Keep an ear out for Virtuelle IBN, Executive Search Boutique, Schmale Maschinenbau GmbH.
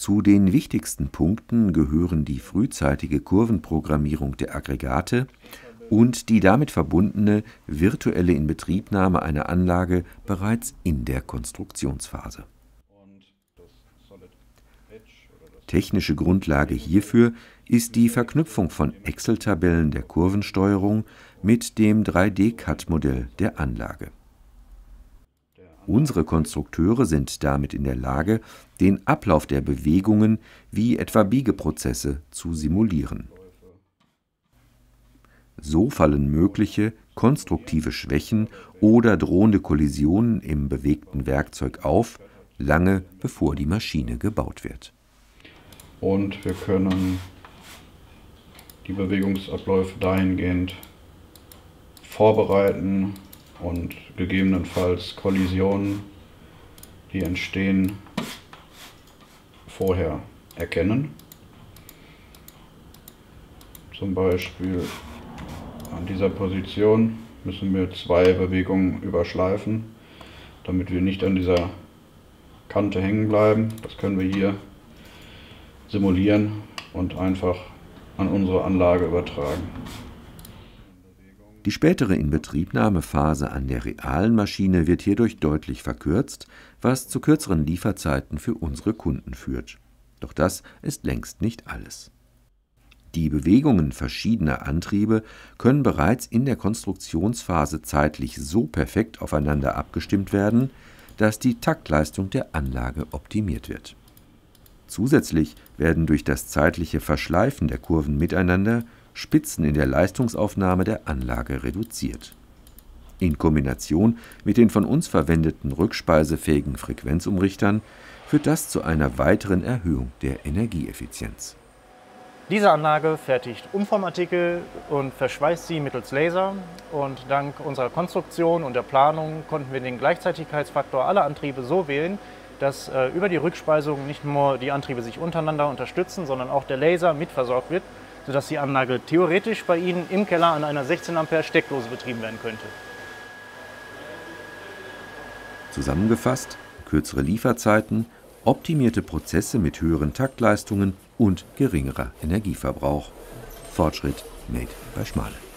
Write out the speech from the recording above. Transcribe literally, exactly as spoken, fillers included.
Zu den wichtigsten Punkten gehören die frühzeitige Kurvenprogrammierung der Aggregate und die damit verbundene virtuelle Inbetriebnahme einer Anlage bereits in der Konstruktionsphase. Technische Grundlage hierfür ist die Verknüpfung von Excel-Tabellen der Kurvensteuerung mit dem drei D C A D-Modell der Anlage. Unsere Konstrukteure sind damit in der Lage, den Ablauf der Bewegungen wie etwa Biegeprozesse zu simulieren. So fallen mögliche konstruktive Schwächen oder drohende Kollisionen im bewegten Werkzeug auf, lange bevor die Maschine gebaut wird. Und wir können die Bewegungsabläufe dahingehend vorbereiten und gegebenenfalls Kollisionen, die entstehen, vorher erkennen. Zum Beispiel an dieser Position müssen wir zwei Bewegungen überschleifen, damit wir nicht an dieser Kante hängen bleiben. Das können wir hier simulieren und einfach an unsere Anlage übertragen. Die spätere Inbetriebnahmephase an der realen Maschine wird hierdurch deutlich verkürzt, was zu kürzeren Lieferzeiten für unsere Kunden führt. Doch das ist längst nicht alles. Die Bewegungen verschiedener Antriebe können bereits in der Konstruktionsphase zeitlich so perfekt aufeinander abgestimmt werden, dass die Taktleistung der Anlage optimiert wird. Zusätzlich werden durch das zeitliche Verschleifen der Kurven miteinander Spitzen in der Leistungsaufnahme der Anlage reduziert. In Kombination mit den von uns verwendeten rückspeisefähigen Frequenzumrichtern führt das zu einer weiteren Erhöhung der Energieeffizienz. Diese Anlage fertigt Umformartikel und verschweißt sie mittels Laser. Und dank unserer Konstruktion und der Planung konnten wir den Gleichzeitigkeitsfaktor aller Antriebe so wählen, dass äh, über die Rückspeisung nicht nur die Antriebe sich untereinander unterstützen, sondern auch der Laser mitversorgt wird, sodass die Anlage theoretisch bei Ihnen im Keller an einer sechzehn Ampere Steckdose betrieben werden könnte. Zusammengefasst, kürzere Lieferzeiten, optimierte Prozesse mit höheren Taktleistungen und geringerer Energieverbrauch. Fortschritt made bei Schmale.